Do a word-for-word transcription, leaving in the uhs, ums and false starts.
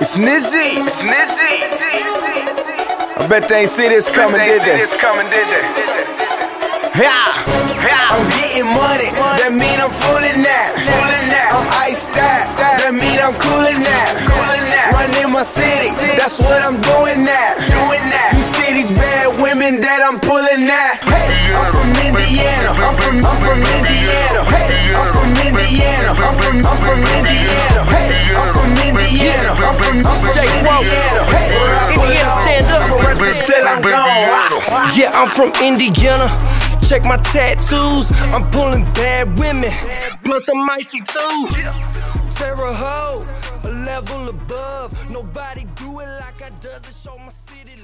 It's Nizzy, it's Nizzy. I bet they ain't see this coming, did they? This coming, did they? I'm getting money, that mean I'm fooling that. I'm iced out, that mean I'm cooling that. Running my city, that's what I'm doing now. You see these bad women that I'm pulling at. Hey, I'm from Indiana, I'm from, I'm from Indiana. Hey, I'm from Indiana, I'm from, I'm from Indiana. Hey, I'm from Indiana, I'm from, I'm from Indiana. Hey, Indiana, stand up and represent till I'm gone. Yeah, I'm from Indiana. Check my tattoos. I'm pulling bad women, plus I'm icy too. Terra Ho, a level above. Nobody do it like I does. It show my city.